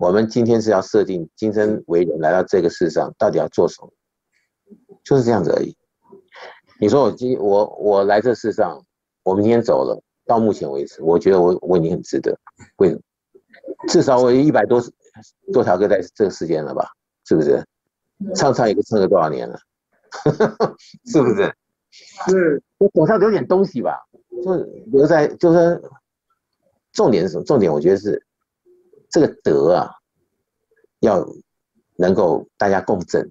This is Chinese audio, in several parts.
我们今天是要设定今生为人来到这个世上到底要做什么，就是这样子而已。你说我来这世上，我明天走了，到目前为止，我觉得我已经很值得。为什么？至少我100多条歌在这个世间了吧？是不是？唱也唱了多少年了？是不是？是我手上留点东西吧，就留在就是。重点是什么？重点我觉得是这个德啊，要能够大家共振。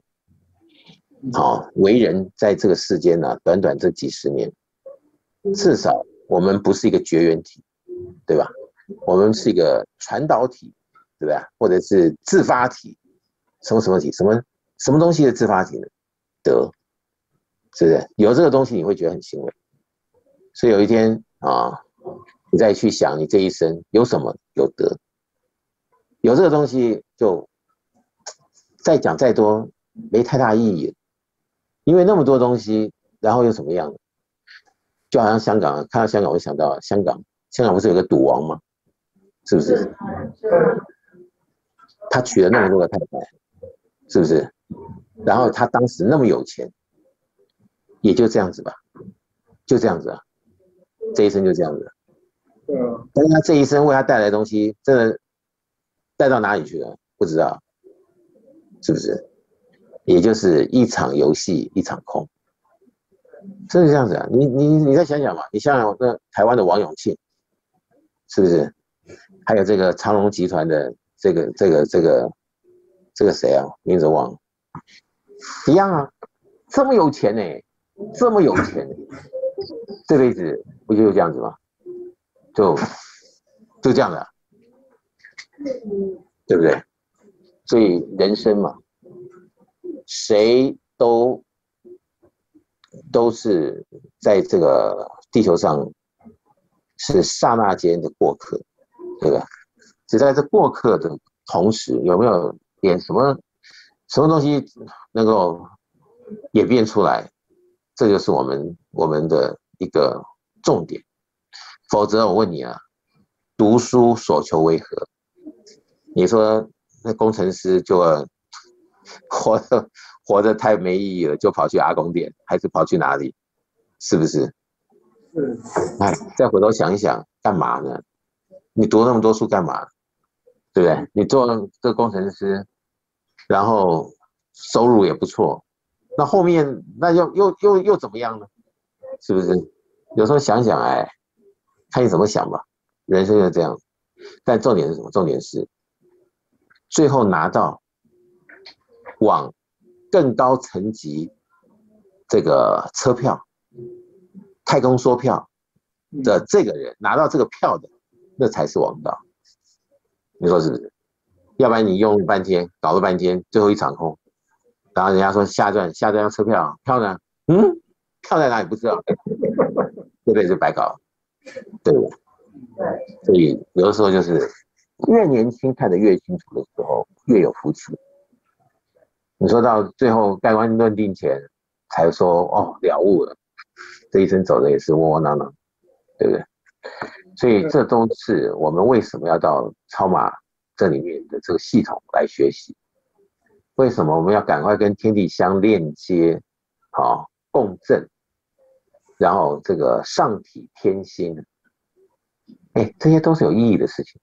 好、哦，为人在这个世间呢、啊，短短这几十年，至少我们不是一个绝缘体，对吧？我们是一个传导体，对不对？或者是自发体，什么体，什么东西的自发体呢？德，是不是？有这个东西你会觉得很欣慰。所以有一天啊。你再去想你这一生有什么有德，有这个东西就再讲再多没太大意义，因为那么多东西，然后又怎么样？就好像香港，看到香港我就想到香港不是有个赌王吗？是不是？他娶了那么多个太太，是不是？然后他当时那么有钱，也就这样子吧，就这样子啊，这一生就这样子啊。但是他这一生为他带来的东西，真的带到哪里去了？不知道，是不是？也就是一场游戏一场空，真是这样子啊！你再想想嘛，你想想那台湾的王永庆，是不是？还有这个长荣集团的这个谁啊？名字忘了，一样啊，这么有钱欸，这么有钱欸，这辈子不就是这样子吗？就这样的、啊，对不对？所以人生嘛，谁都是在这个地球上是刹那间的过客，对吧？只在这过客的同时，有没有点什么东西能够演变出来？这就是我们的一个重点。否则，我问你啊，读书所求为何？你说那工程师就活得太没意义了，就跑去阿公店，还是跑去哪里？是不是？嗯。哎，再回头想一想，干嘛呢？你读那么多书干嘛？对不对？你做这工程师，然后收入也不错，那后面那又怎么样呢？是不是？有时候想想，哎。看你怎么想吧，人生就这样。但重点是什么？重点是最后拿到往更高层级这个车票、太空梭票的这个人，拿到这个票的，那才是王道。你说是不是？要不然你用半天，搞了半天，最后一场空，然后人家说下一段要车票，票呢？嗯，票在哪里不知道，这辈子白搞。对吧？所以有的时候就是越年轻看得越清楚的时候，越有福气。你说到最后盖棺论定前，才说哦了悟了，这一生走的也是窝窝囊囊，对不对？所以这都是我们为什么要到超马这里面的这个系统来学习。为什么我们要赶快跟天地相链接，好、哦、共振？然后这个上体天心，哎，这些都是有意义的事情。